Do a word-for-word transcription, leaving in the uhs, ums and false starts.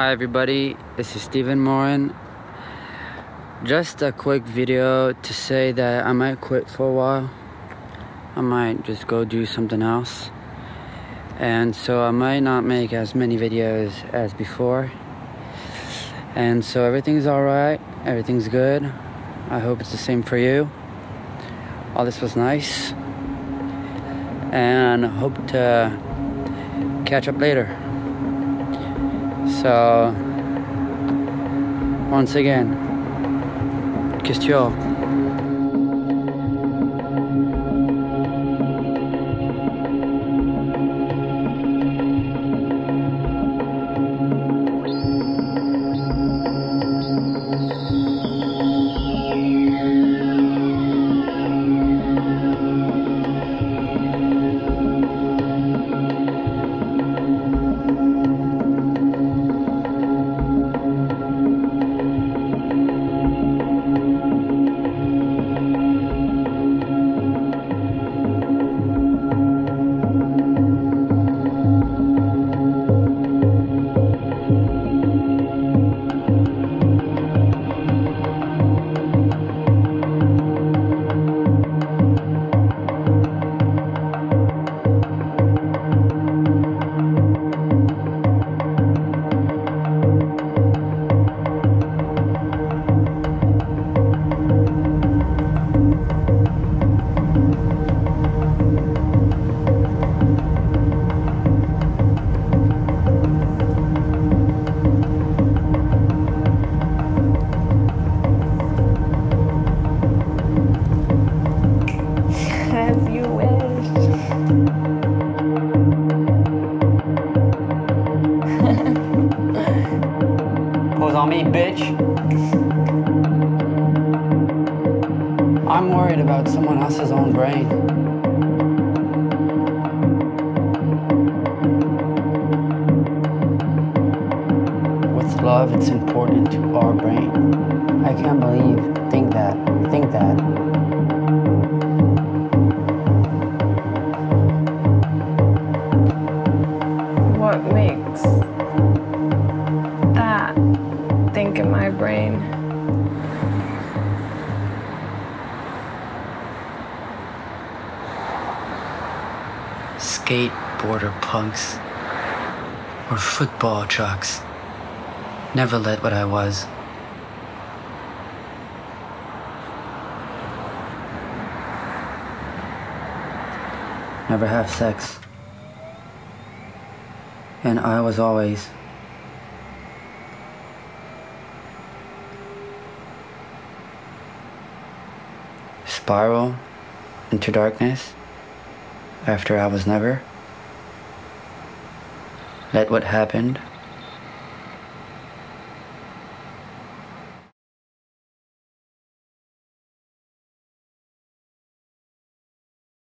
Hi everybody, this is Steven Moran. Just a quick video to say that I might quit for a while. I might just go do something else. And so I might not make as many videos as before. And so everything's alright, everything's good. I hope it's the same for you. All this was nice. And hope to catch up later. So, once again, kissed you all. Pose on me, bitch. I'm worried about someone else's own brain. With love, it's important to our brain. I can't believe, think that, think that. What makes that think in my brain? Skateboarder punks or football jocks never let what I was. Never have sex. And I was always spiral into darkness after I was never. Let what happened